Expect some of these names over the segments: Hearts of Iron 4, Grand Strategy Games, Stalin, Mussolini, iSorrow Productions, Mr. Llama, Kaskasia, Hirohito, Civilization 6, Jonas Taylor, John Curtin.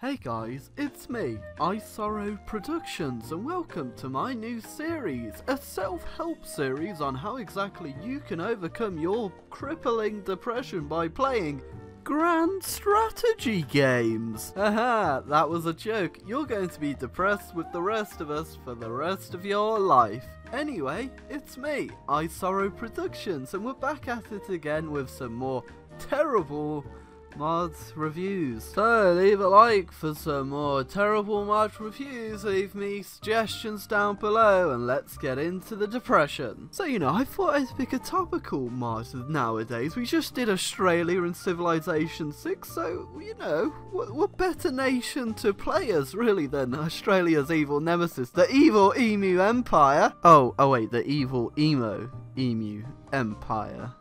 Hey guys, it's me, iSorrow Productions, and welcome to my new series, a self-help series on how exactly you can overcome your crippling depression by playing Grand Strategy Games. Haha, that was a joke. You're going to be depressed with the rest of us for the rest of your life. Anyway, it's me, iSorrow Productions, and we're back at it again with some more terrible mods reviews. So leave a like for some more terrible mod reviews, leave me suggestions down below, and let's get into the depression. So you know, I thought I'd pick a topical mod nowadays. We just did Australia and Civilization 6, so you know, what better nation to play as really than Australia's evil nemesis, the evil Emu Empire. Oh wait, the evil Emu Empire.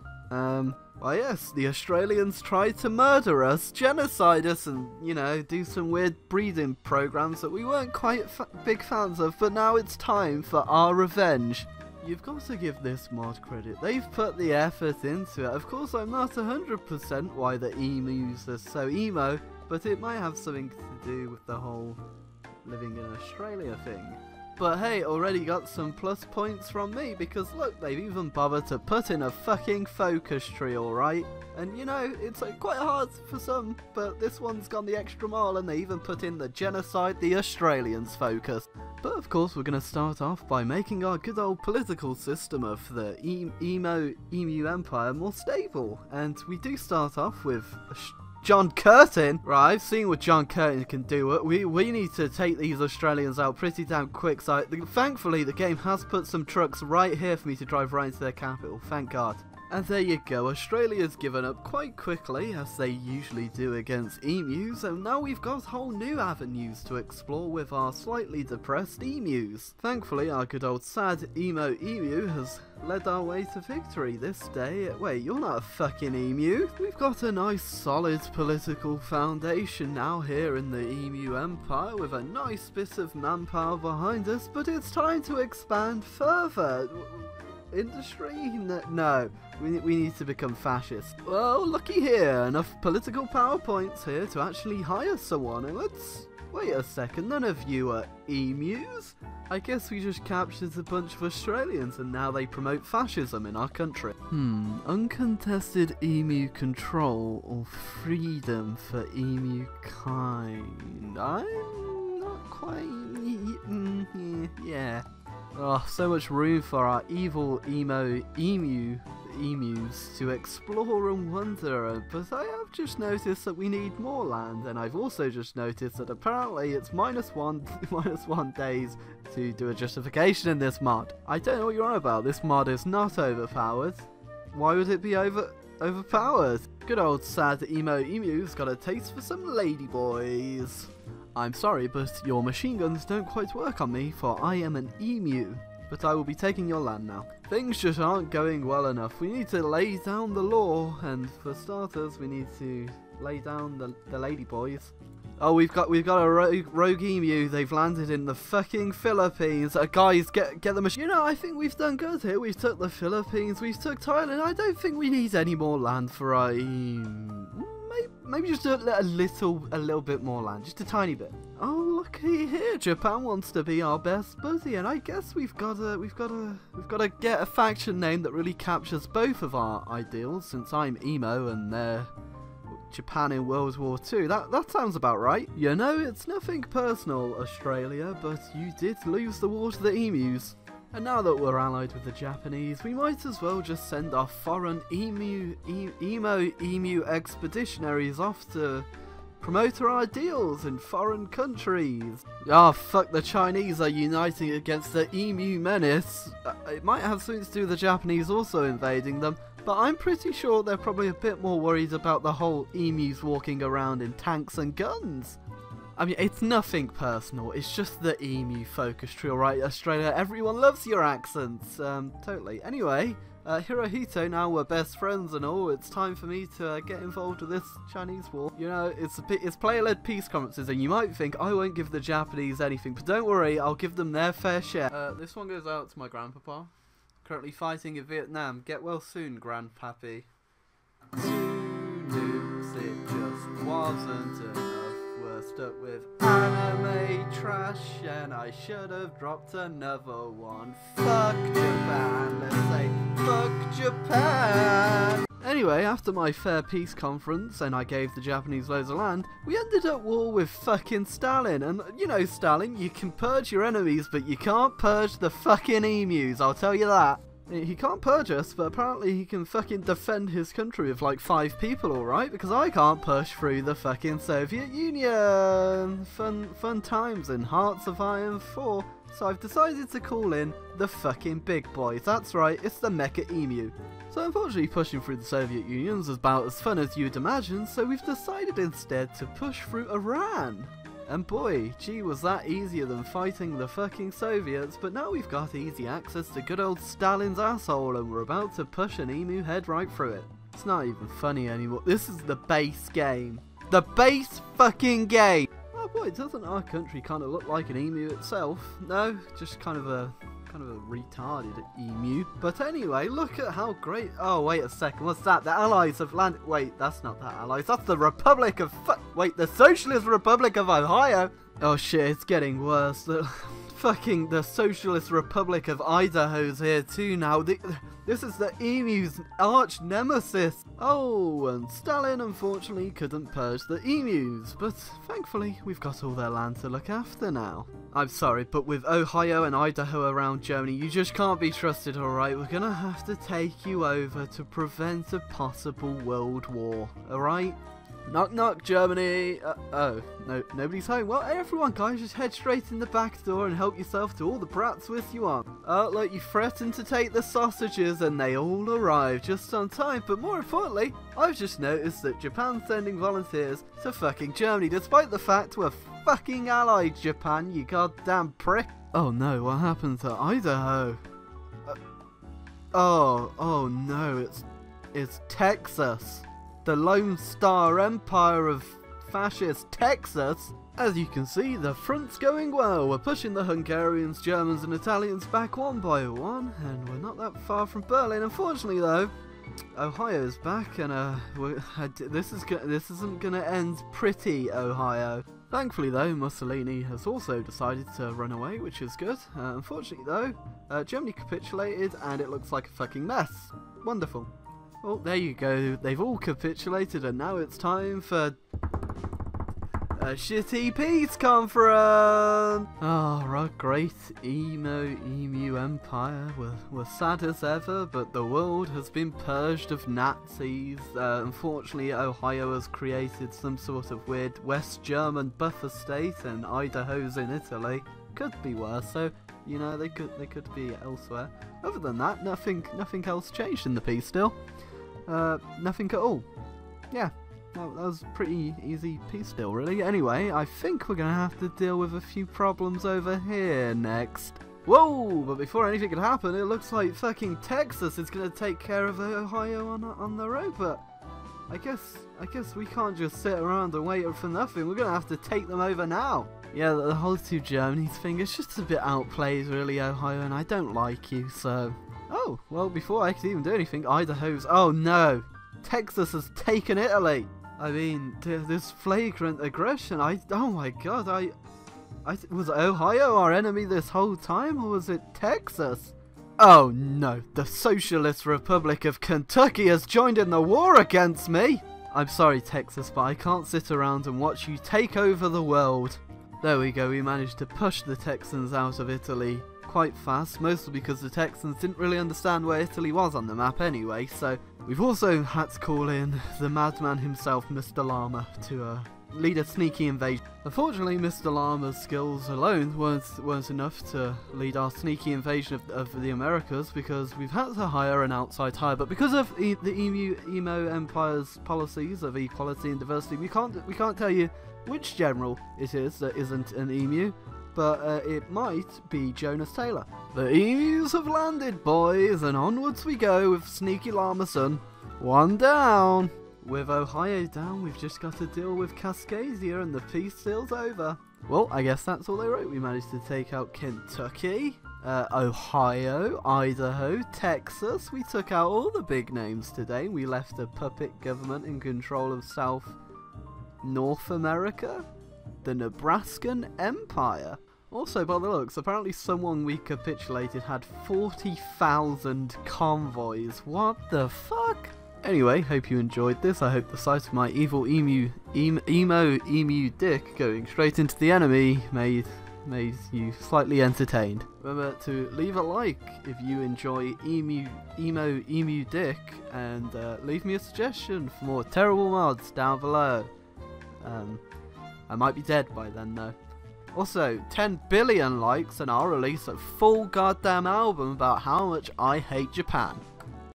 Why yes, the Australians tried to murder us, genocide us, and, you know, do some weird breeding programs that we weren't quite big fans of, but now it's time for our revenge. You've got to give this mod credit. They've put the effort into it. Of course, I'm not 100% why the emus are so emo, but it might have something to do with the whole living in Australia thing. But hey, already got some plus points from me, because look, they've even bothered to put in a fucking focus tree, alright? And you know, it's like quite hard for some, but this one's gone the extra mile, and they even put in the genocide the Australians focus. But of course, we're going to start off by making our good old political system of the Emu Empire more stable. And we do start off with John Curtin? Right, I've seen what John Curtin can do. We need to take these Australians out pretty damn quick. So thankfully, the game has put some trucks right here for me to drive right into their capital. Thank God. And there you go, Australia's given up quite quickly, as they usually do against emus, and now we've got whole new avenues to explore with our slightly depressed emus. Thankfully, our good old sad emo emu has led our way to victory this day. Wait, you're not a fucking emu. We've got a nice solid political foundation now here in the Emu Empire, with a nice bit of manpower behind us, but it's time to expand further. Industry? No. We need to become fascist. Well, looky here. Enough political PowerPoints here to actually hire someone. And let's... wait a second. None of you are emus? I guess we just captured a bunch of Australians and now they promote fascism in our country. Uncontested emu control or freedom for emu kind. I'm not quite... yeah. Oh, so much room for our evil emus to explore and wonder, but I have just noticed that we need more land, and I've also just noticed that apparently it's minus one days to do a justification in this mod. I don't know what you're on about. This mod is not overpowered. Why would it be overpowered? Good old sad emu's got a taste for some ladyboys. I'm sorry, but your machine guns don't quite work on me, for I am an emu. But I will be taking your land now. Things just aren't going well enough. We need to lay down the law, and for starters, we need to lay down the ladyboys. Oh, we've got a rogue emu. They've landed in the fucking Philippines. Guys, get the machine. You know, I think we've done good here. We've took the Philippines. We've took Thailand. I don't think we need any more land for our emu. Maybe just a little bit more land, just a tiny bit. Oh, looky here, Japan wants to be our best buddy, and I guess we've got to get a faction name that really captures both of our ideals. Since I'm emo and they're Japan in World War II, that sounds about right. You know, it's nothing personal, Australia, but you did lose the war to the emus. And now that we're allied with the Japanese, we might as well just send our foreign emu expeditionaries off to promote our ideals in foreign countries. Ah, fuck, the Chinese are uniting against the emu menace. It might have something to do with the Japanese also invading them, but I'm pretty sure they're probably a bit more worried about the whole emus walking around in tanks and guns. I mean, it's nothing personal, it's just the emu focus tree, alright, Australia? Everyone loves your accents, totally. Anyway, Hirohito, now we're best friends and all, it's time for me to get involved with this Chinese war. You know, it's player-led peace conferences, and you might think I won't give the Japanese anything, but don't worry, I'll give them their fair share. This one goes out to my grandpapa, currently fighting in Vietnam. Get well soon, grandpappy. Who knew it just wasn't enough? messed up with anime trash, and I should have dropped another one. Fuck Japan, let's say fuck Japan. Anyway, after my Fair Peace conference and I gave the Japanese loads of land, we ended at war with fucking Stalin. And you know Stalin, you can purge your enemies, but you can't purge the fucking emus, I'll tell you that. He can't purge us, but apparently he can fucking defend his country with like 5 people, alright? Because I can't push through the fucking Soviet Union! Fun times in Hearts of Iron 4. So I've decided to call in the fucking big boys. That's right, it's the Mecha Emu. So unfortunately pushing through the Soviet Union is about as fun as you'd imagine, so we've decided instead to push through Iran. And boy, gee, was that easier than fighting the fucking Soviets, but now we've got easy access to good old Stalin's asshole and we're about to push an emu head right through it. It's not even funny anymore. This is the base game. The base fucking game! Oh boy, doesn't our country kind of look like an emu itself? No, just kind of a retarded emu. But anyway, look at how great... Oh, wait a second, what's that? The Allies have landed... Wait, that's not the Allies, that's the Republic of... Wait, the Socialist Republic of Ohio? Oh shit, it's getting worse. The Socialist Republic of Idaho's here too now. This is the emu's arch nemesis. Oh, and Stalin unfortunately couldn't purge the emus, but thankfully we've got all their land to look after now. I'm sorry, but with Ohio and Idaho around Germany, you just can't be trusted, alright? We're gonna have to take you over to prevent a possible world war, alright? Knock knock, Germany! Oh, no, nobody's home. Well, everyone guys, just head straight in the back door and help yourself to all the brats with you on. Oh, look, you threatened to take the sausages and they all arrived just on time. But more importantly, I've just noticed that Japan's sending volunteers to fucking Germany, despite the fact we're fucking allied, Japan, you goddamn prick. Oh no, what happened to Idaho? Oh no, it's Texas. The Lone Star Empire of fascist Texas. As you can see, the front's going well. We're pushing the Hungarians, Germans and Italians back one by one, and we're not that far from Berlin. Unfortunately though, Ohio's back, and this isn't gonna end pretty, Ohio. Thankfully though, Mussolini has also decided to run away, which is good. Unfortunately though, Germany capitulated and it looks like a fucking mess. Wonderful. Oh, there you go. They've all capitulated and now it's time for a shitty peace conference. Oh, our great emu empire. We're sad as ever, but the world has been purged of Nazis. Unfortunately, Ohio has created some sort of weird West German buffer state and Idaho's in Italy. Could be worse, so... You know, they could be elsewhere. Other than that, nothing else changed in the peace still. Nothing at all. Yeah, that was a pretty easy peace still, really. Anyway, I think we're going to have to deal with a few problems over here next. Whoa, but before anything could happen, it looks like fucking Texas is going to take care of Ohio on their own, but... I guess we can't just sit around and wait for nothing. We're going to have to take them over now. Yeah, the whole two Germany's thing is just a bit outplayed, really, Ohio, and I don't like you, so... Oh, well, before I could even do anything, Idaho's... Oh, no! Texas has taken Italy! I mean, this flagrant aggression, Oh my god, Was Ohio our enemy this whole time, or was it Texas? Oh, no! The Socialist Republic of Kentucky has joined in the war against me! I'm sorry, Texas, but I can't sit around and watch you take over the world. There we go, we managed to push the Texans out of Italy quite fast, mostly because the Texans didn't really understand where Italy was on the map anyway, so we've also had to call in the madman himself, Mr. Llama, to lead a sneaky invasion. Unfortunately, Mr. Llama's skills alone weren't enough to lead our sneaky invasion of the Americas, because we've had to hire an outside hire, but because of the emo empire's policies of equality and diversity, we can't tell you which general it is that isn't an emu, but it might be Jonas Taylor. The emus have landed, boys, and onwards we go with sneaky Llama son. One down. With Ohio down, we've just got to deal with Kaskasia and the peace deal's over. Well, I guess that's all they wrote. We managed to take out Kentucky, Ohio, Idaho, Texas. We took out all the big names today. We left a puppet government in control of North America. the Nebraskan Empire. Also, by the looks, apparently someone we capitulated had 40,000 convoys. What the fuck? Anyway, hope you enjoyed this. I hope the sight of my evil emo emu dick going straight into the enemy made you slightly entertained. Remember to leave a like if you enjoy emo emu dick, and leave me a suggestion for more terrible mods down below. I might be dead by then though. Also, 10 billion likes and I'll release a full goddamn album about how much I hate Japan.